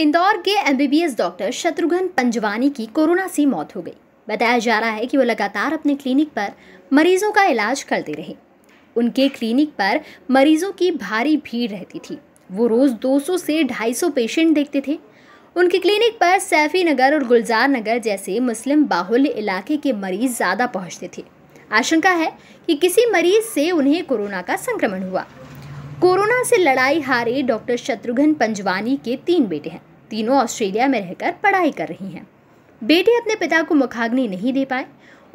इंदौर के MBBS doctor Shatrughan Panjwani की corona से मौत हो गई। बताया जा रहा है कि वो लगातार अपने क्लिनिक पर मरीजों का इलाज करते रहे। उनके क्लिनिक पर मरीजों की भारी भीड़ रहती थी। वो रोज़ 200 से 250 पेशेंट देखते थे। उनके क्लिनिक पर सैफी नगर और गुलजार नगर जैसे मुस्लिम बाहुल्य इलाके के मरीज ज़्यादा पहुँचते थे। आशंका है कि किसी मरीज से उन्हें कोरोना का संक्रमण हुआ। कोरोना से लड़ाई हारे डॉक्टर शत्रुघ्न पंजवानी के 3 बेटे हैं। तीनों ऑस्ट्रेलिया में रहकर पढ़ाई कर रही हैं। बेटे अपने पिता को मुखाग्नि नहीं दे पाए।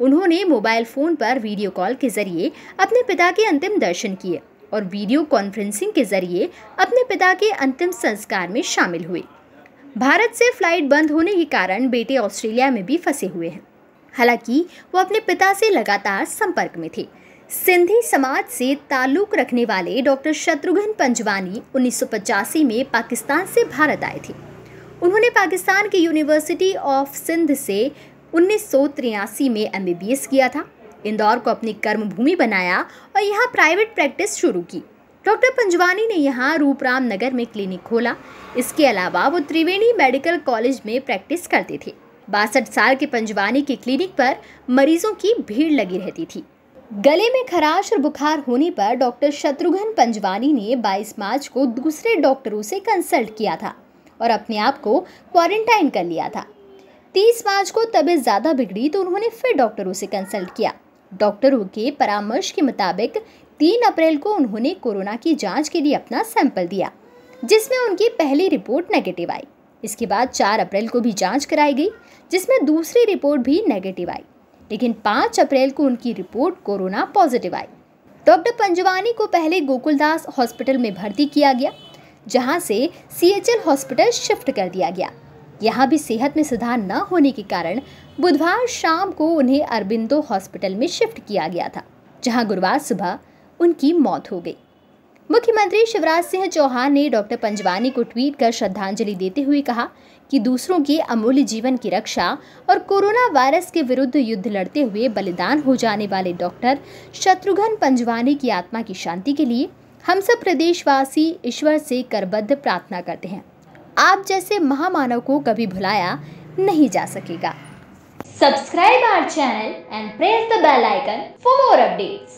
उन्होंने मोबाइल फ़ोन पर वीडियो कॉल के जरिए अपने पिता के अंतिम दर्शन किए और वीडियो कॉन्फ्रेंसिंग के जरिए अपने पिता के अंतिम संस्कार में शामिल हुए। भारत से फ्लाइट बंद होने के कारण बेटे ऑस्ट्रेलिया में भी फंसे हुए हैं। हालांकि वो अपने पिता से लगातार संपर्क में थे। सिंधी समाज से ताल्लुक़ रखने वाले डॉक्टर शत्रुघ्न पंजवानी 1985 में पाकिस्तान से भारत आए थे। उन्होंने पाकिस्तान की यूनिवर्सिटी ऑफ सिंध से 1983 में MBBS किया था। इंदौर को अपनी कर्मभूमि बनाया और यहाँ प्राइवेट प्रैक्टिस शुरू की। डॉक्टर पंजवानी ने यहाँ रूपराम नगर में क्लिनिक खोला। इसके अलावा वो त्रिवेणी मेडिकल कॉलेज में प्रैक्टिस करते थे। 62 साल के पंजवानी के क्लिनिक पर मरीजों की भीड़ लगी रहती थी। गले में खराश और बुखार होने पर डॉक्टर शत्रुघ्न पंजवानी ने 22 मार्च को दूसरे डॉक्टरों से कंसल्ट किया था और अपने आप को क्वारंटाइन कर लिया था। 30 मार्च को तबीयत ज़्यादा बिगड़ी तो उन्होंने फिर डॉक्टरों से कंसल्ट किया। डॉक्टरों के परामर्श के मुताबिक 3 अप्रैल को उन्होंने कोरोना की जाँच के लिए अपना सैंपल दिया, जिसमें उनकी पहली रिपोर्ट नेगेटिव आई। इसके बाद 4 अप्रैल को भी जांच कराई गई, जिसमें दूसरी रिपोर्ट भी नेगेटिव आई, लेकिन 5 अप्रैल को उनकी रिपोर्ट कोरोना पॉजिटिव आई। डॉक्टर पंजवानी को पहले गोकुलदास हॉस्पिटल में भर्ती किया गया, जहां से CHL हॉस्पिटल शिफ्ट कर दिया गया। यहां भी सेहत में सुधार न होने के कारण बुधवार शाम को उन्हें अरबिंदो हॉस्पिटल में शिफ्ट किया गया था, जहाँ गुरुवार सुबह उनकी मौत हो गई। मुख्यमंत्री शिवराज सिंह चौहान ने डॉक्टर पंजवानी को ट्वीट कर श्रद्धांजलि देते हुए कहा कि दूसरों के अमूल्य जीवन की रक्षा और कोरोना वायरस के विरुद्ध युद्ध लड़ते हुए बलिदान हो जाने वाले डॉक्टर शत्रुघ्न पंजवानी की आत्मा की शांति के लिए हम सब प्रदेशवासी ईश्वर से करबद्ध प्रार्थना करते हैं। आप जैसे महामानव को कभी भुलाया नहीं जा सकेगा। Subscribe our channel and press the bell icon for more updates.